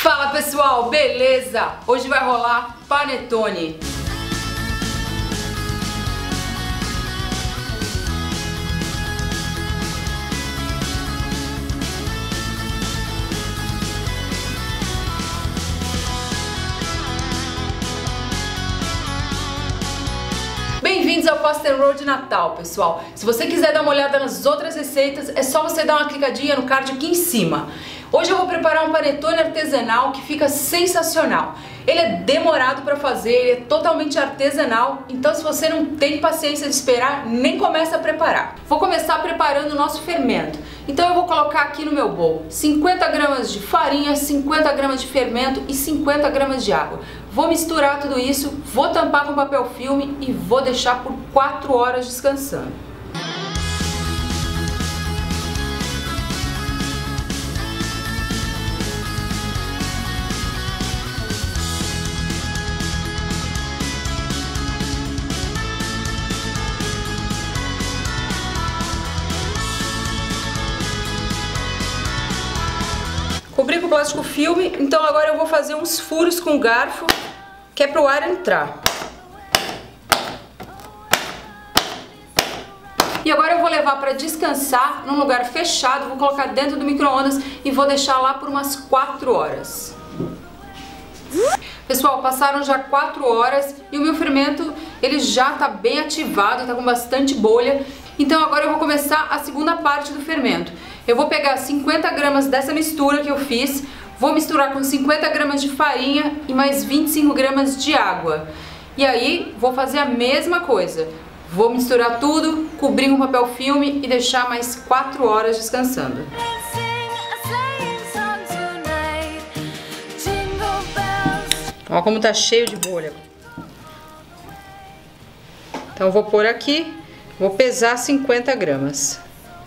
Fala pessoal, beleza? Hoje vai rolar Panettone. Bem-vindos ao Pasta and Roll de Natal, pessoal. Se você quiser dar uma olhada nas outras receitas, é só você dar uma clicadinha no card aqui em cima. Hoje eu vou preparar um panettone artesanal que fica sensacional. Ele é demorado para fazer, ele é totalmente artesanal, então se você não tem paciência de esperar, nem começa a preparar. Vou começar preparando o nosso fermento. Então eu vou colocar aqui no meu bowl 50 gramas de farinha, 50 gramas de fermento e 50 gramas de água. Vou misturar tudo isso, vou tampar com papel filme e vou deixar por 4 horas descansando. Cobri com plástico filme, então agora eu vou fazer uns furos com o garfo, que é para o ar entrar. E agora eu vou levar para descansar num lugar fechado, vou colocar dentro do micro-ondas e vou deixar lá por umas 4 horas. Pessoal, passaram já 4 horas e o meu fermento ele já está bem ativado, está com bastante bolha. Então agora eu vou começar a segunda parte do fermento. Eu vou pegar 50 gramas dessa mistura que eu fiz, vou misturar com 50 gramas de farinha e mais 25 gramas de água. E aí vou fazer a mesma coisa. Vou misturar tudo, cobrir com papel filme e deixar mais 4 horas descansando. Olha como tá cheio de bolha. Então eu vou pôr aqui, vou pesar 50 gramas.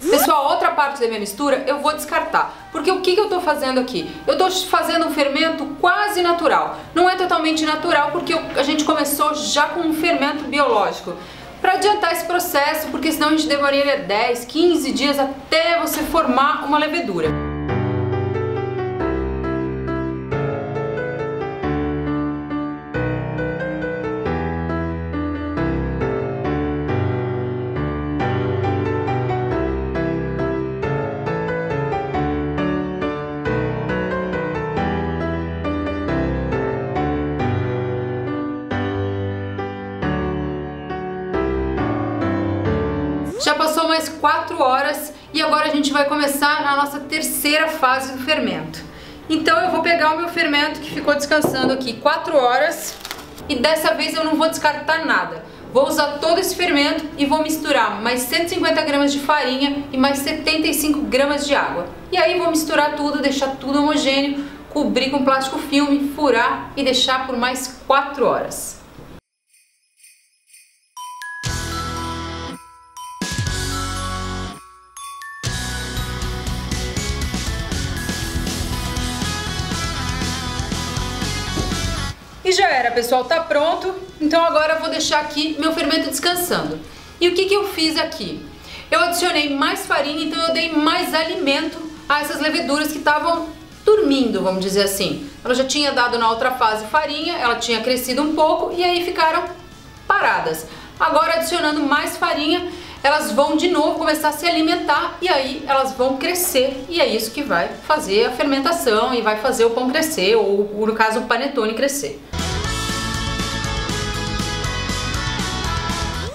Pessoal, outra parte da minha mistura eu vou descartar, porque o que eu tô fazendo aqui? Eu tô fazendo um fermento quase natural. Não é totalmente natural porque a gente começou já com um fermento biológico. Para adiantar esse processo, porque senão a gente demoraria 10, 15 dias até você formar uma levedura. Já passou mais 4 horas e agora a gente vai começar a nossa terceira fase do fermento. Então eu vou pegar o meu fermento que ficou descansando aqui 4 horas e dessa vez eu não vou descartar nada. Vou usar todo esse fermento e vou misturar mais 150 gramas de farinha e mais 75 gramas de água. E aí vou misturar tudo, deixar tudo homogêneo, cobrir com plástico filme, furar e deixar por mais 4 horas. E já era, pessoal, tá pronto. Então agora eu vou deixar aqui meu fermento descansando. E o que eu fiz aqui? Eu adicionei mais farinha, então eu dei mais alimento a essas leveduras que estavam dormindo, vamos dizer assim. Ela já tinha dado na outra fase farinha, ela tinha crescido um pouco e aí ficaram paradas. Agora adicionando mais farinha, elas vão de novo começar a se alimentar e aí elas vão crescer. E é isso que vai fazer a fermentação e vai fazer o pão crescer, ou no caso o panettone crescer.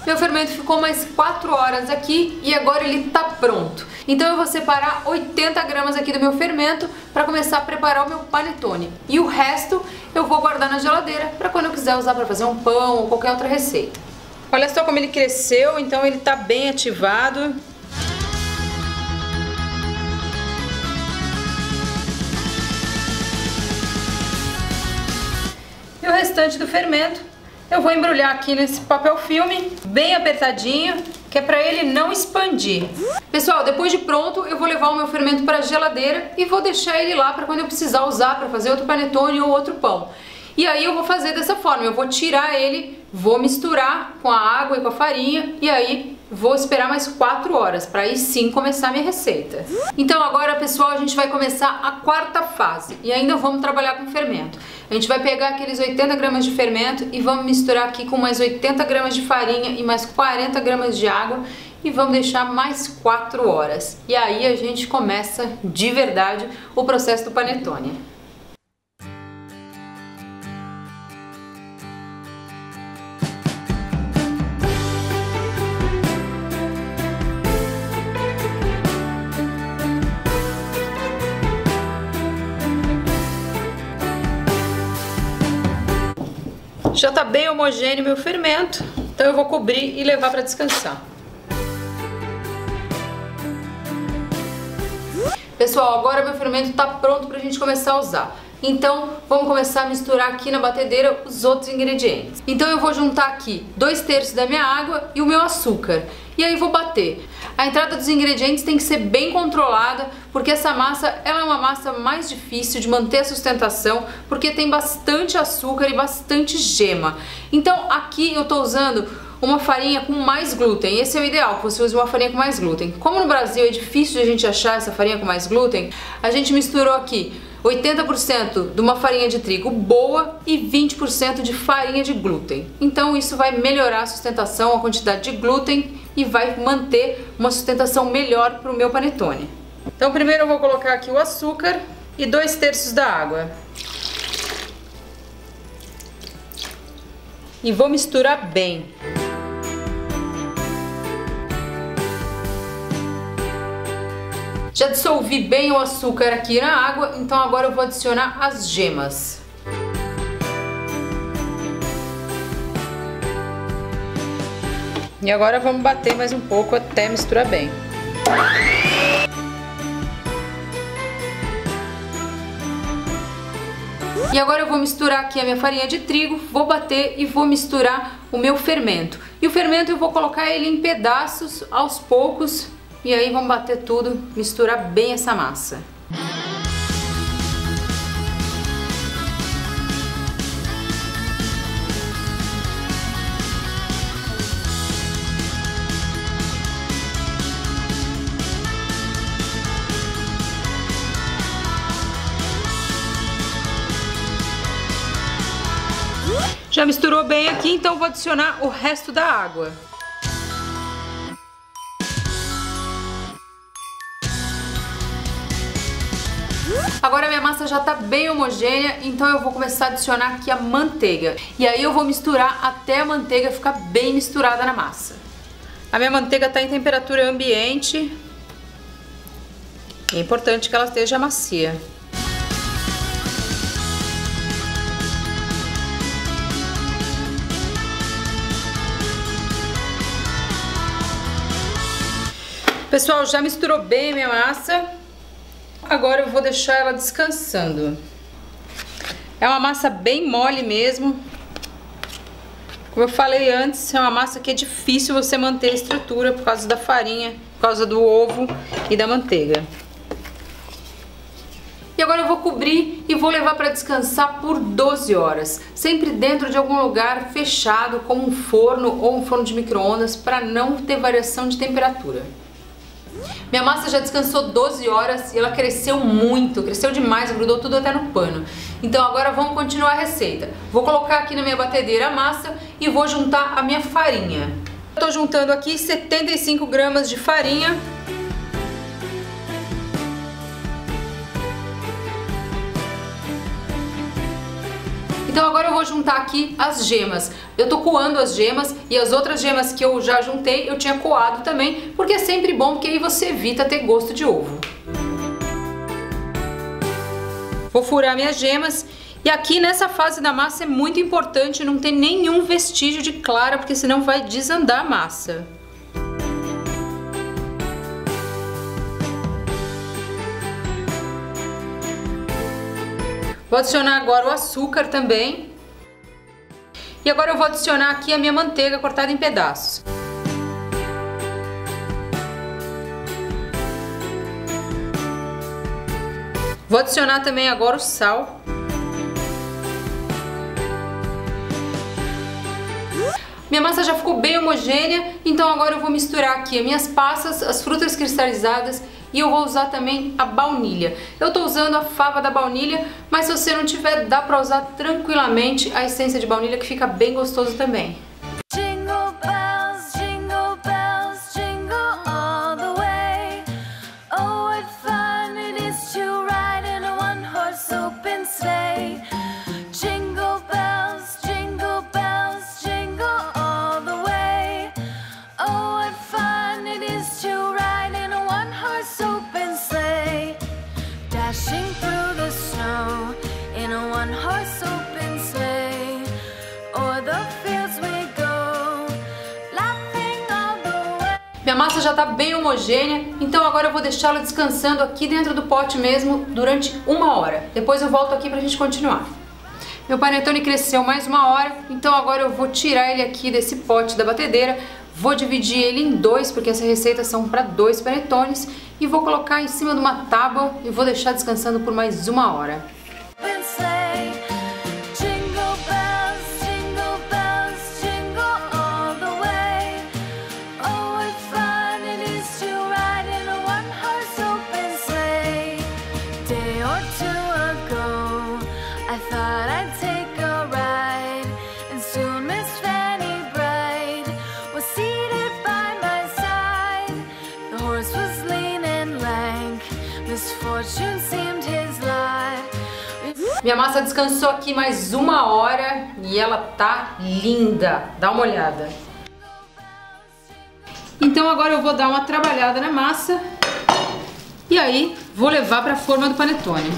Meu fermento ficou mais 4 horas aqui e agora ele tá pronto. Então eu vou separar 80 gramas aqui do meu fermento para começar a preparar o meu panettone. E o resto eu vou guardar na geladeira para quando eu quiser usar para fazer um pão ou qualquer outra receita. Olha só como ele cresceu, então ele tá bem ativado. E o restante do fermento eu vou embrulhar aqui nesse papel filme, bem apertadinho, que é para ele não expandir. Pessoal, depois de pronto, eu vou levar o meu fermento para a geladeira e vou deixar ele lá para quando eu precisar usar para fazer outro panettone ou outro pão. E aí eu vou fazer dessa forma, eu vou tirar ele, vou misturar com a água e com a farinha e aí Vou esperar mais 4 horas para aí sim começar a minha receita. Então agora, pessoal, a gente vai começar a quarta fase e ainda vamos trabalhar com fermento. A gente vai pegar aqueles 80 gramas de fermento e vamos misturar aqui com mais 80 gramas de farinha e mais 40 gramas de água e vamos deixar mais 4 horas. E aí a gente começa de verdade o processo do panetone. Já tá bem homogêneo meu fermento, então eu vou cobrir e levar para descansar. Pessoal, agora meu fermento tá pronto pra gente começar a usar. Então vamos começar a misturar aqui na batedeira os outros ingredientes. Então eu vou juntar aqui 2/3 da minha água e o meu açúcar. E aí vou bater. A entrada dos ingredientes tem que ser bem controlada, porque essa massa ela é uma massa mais difícil de manter a sustentação, porque tem bastante açúcar e bastante gema. Então aqui eu estou usando uma farinha com mais glúten. Esse é o ideal, que você use uma farinha com mais glúten. Como no Brasil é difícil de a gente achar essa farinha com mais glúten, a gente misturou aqui 80% de uma farinha de trigo boa e 20% de farinha de glúten. Então isso vai melhorar a sustentação, a quantidade de glúten, e vai manter uma sustentação melhor para o meu panetone. Então primeiro eu vou colocar aqui o açúcar e 2/3 da água. E vou misturar bem. Já dissolvi bem o açúcar aqui na água, então agora eu vou adicionar as gemas. E agora vamos bater mais um pouco até misturar bem. E agora eu vou misturar aqui a minha farinha de trigo, vou bater e vou misturar o meu fermento. E o fermento eu vou colocar ele em pedaços aos poucos. E aí vamos bater tudo, misturar bem essa massa. Já misturou bem aqui, então vou adicionar o resto da água. Agora a minha massa já tá bem homogênea, então eu vou começar a adicionar aqui a manteiga. E aí eu vou misturar até a manteiga ficar bem misturada na massa. A minha manteiga tá em temperatura ambiente. É importante que ela esteja macia. Pessoal, já misturou bem a minha massa. Agora eu vou deixar ela descansando. É uma massa bem mole mesmo. Como eu falei antes, é uma massa que é difícil você manter a estrutura por causa da farinha, por causa do ovo e da manteiga. E agora eu vou cobrir e vou levar para descansar por 12 horas. Sempre dentro de algum lugar fechado, como um forno ou um forno de micro-ondas, para não ter variação de temperatura. Minha massa já descansou 12 horas e ela cresceu muito, cresceu demais, grudou tudo até no pano. Então agora vamos continuar a receita. Vou colocar aqui na minha batedeira a massa e vou juntar a minha farinha. Eu tô juntando aqui 75 gramas de farinha. Então agora eu vou juntar aqui as gemas. Eu tô coando as gemas e as outras gemas que eu já juntei eu tinha coado também, porque é sempre bom, porque aí você evita ter gosto de ovo. Vou furar minhas gemas e aqui nessa fase da massa é muito importante não ter nenhum vestígio de clara, porque senão vai desandar a massa. Vou adicionar agora o açúcar também. E agora eu vou adicionar aqui a minha manteiga cortada em pedaços. Vou adicionar também agora o sal. Minha massa já ficou bem homogênea, então agora eu vou misturar aqui as minhas passas, as frutas cristalizadas e eu vou usar também a baunilha. Eu estou usando a fava da baunilha, mas se você não tiver, dá para usar tranquilamente a essência de baunilha, que fica bem gostoso também. Minha massa já está bem homogênea, então agora eu vou deixá-la descansando aqui dentro do pote mesmo durante 1 hora. Depois eu volto aqui pra gente continuar. Meu panettone cresceu mais 1 hora, então agora eu vou tirar ele aqui desse pote da batedeira, vou dividir ele em 2, porque essa receita são para 2 panettones, e vou colocar em cima de uma tábua e vou deixar descansando por mais 1 hora. Minha massa descansou aqui mais 1 hora e ela tá linda, dá uma olhada. Então agora eu vou dar uma trabalhada na massa e aí vou levar para a forma do panetone.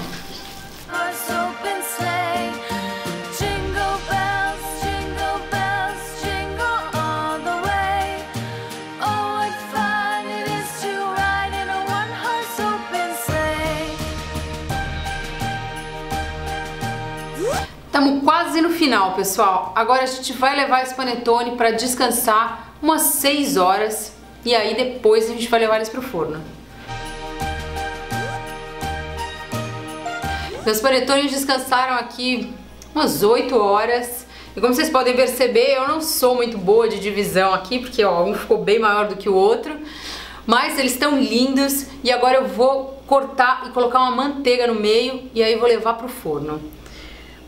Estamos quase no final, pessoal. Agora a gente vai levar esse panettone para descansar umas 6 horas e aí depois a gente vai levar eles para o forno. Meus panettones descansaram aqui umas 8 horas e, como vocês podem perceber, eu não sou muito boa de divisão aqui, porque ó, um ficou bem maior do que o outro, mas eles estão lindos. E agora eu vou cortar e colocar uma manteiga no meio e aí vou levar para o forno.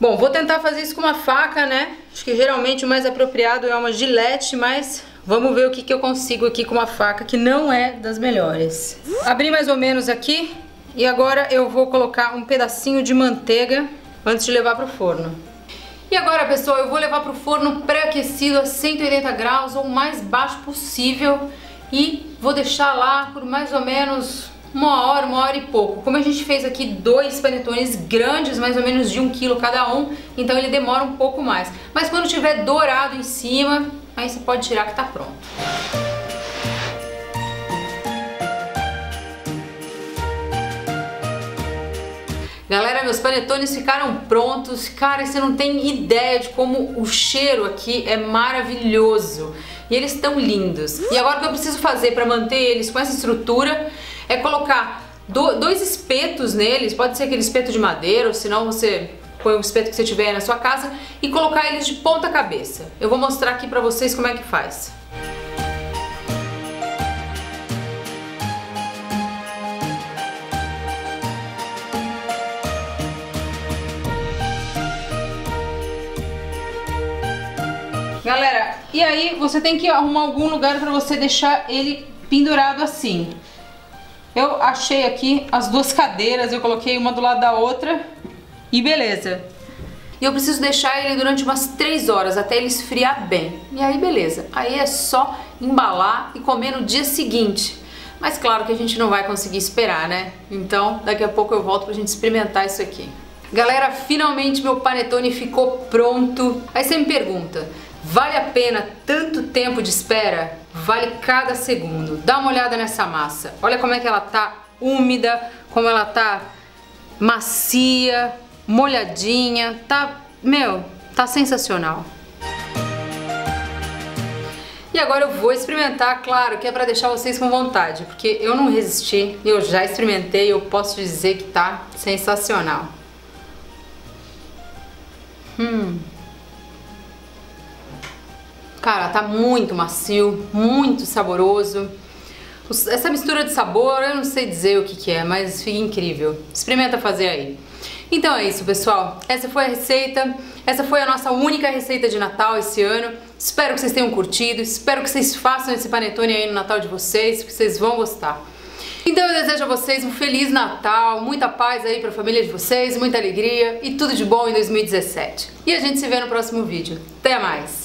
Bom, vou tentar fazer isso com uma faca, né? Acho que geralmente o mais apropriado é uma gilete, mas vamos ver o que eu consigo aqui com uma faca que não é das melhores. Abri mais ou menos aqui e agora eu vou colocar um pedacinho de manteiga antes de levar pro forno. E agora, pessoal, eu vou levar pro forno pré-aquecido a 180 graus ou o mais baixo possível e vou deixar lá por mais ou menos 1 hora e pouco. Como a gente fez aqui 2 panettones grandes, mais ou menos de 1 kg cada um, então ele demora um pouco mais. Mas quando tiver dourado em cima, aí você pode tirar que tá pronto. Galera, meus panettones ficaram prontos. Cara, você não tem ideia de como o cheiro aqui é maravilhoso. E eles estão lindos. E agora o que eu preciso fazer para manter eles com essa estrutura é colocar 2 espetos neles, pode ser aquele espeto de madeira, ou senão você põe o espeto que você tiver na sua casa, e colocar eles de ponta cabeça. Eu vou mostrar aqui pra vocês como é que faz. Galera, e aí você tem que arrumar algum lugar pra você deixar ele pendurado assim. Eu achei aqui as 2 cadeiras, eu coloquei uma do lado da outra e beleza. E eu preciso deixar ele durante umas 3 horas, até ele esfriar bem. E aí beleza, aí é só embalar e comer no dia seguinte. Mas claro que a gente não vai conseguir esperar, né? Então daqui a pouco eu volto pra gente experimentar isso aqui. Galera, finalmente meu panettone ficou pronto. Aí você me pergunta, vale a pena tanto tempo de espera? Vale cada segundo. Dá uma olhada nessa massa. Olha como é que ela tá úmida, como ela tá macia, molhadinha. Tá, meu, tá sensacional. E agora eu vou experimentar, claro, que é pra deixar vocês com vontade, porque eu não resisti, eu já experimentei, eu posso dizer que tá sensacional. Cara, tá muito macio, muito saboroso. Essa mistura de sabor, eu não sei dizer o que é, mas fica incrível. Experimenta fazer aí. Então é isso, pessoal. Essa foi a receita. Essa foi a nossa única receita de Natal esse ano. Espero que vocês tenham curtido. Espero que vocês façam esse panetone aí no Natal de vocês, que vocês vão gostar. Então eu desejo a vocês um feliz Natal, muita paz aí pra família de vocês, muita alegria e tudo de bom em 2017. E a gente se vê no próximo vídeo. Até mais!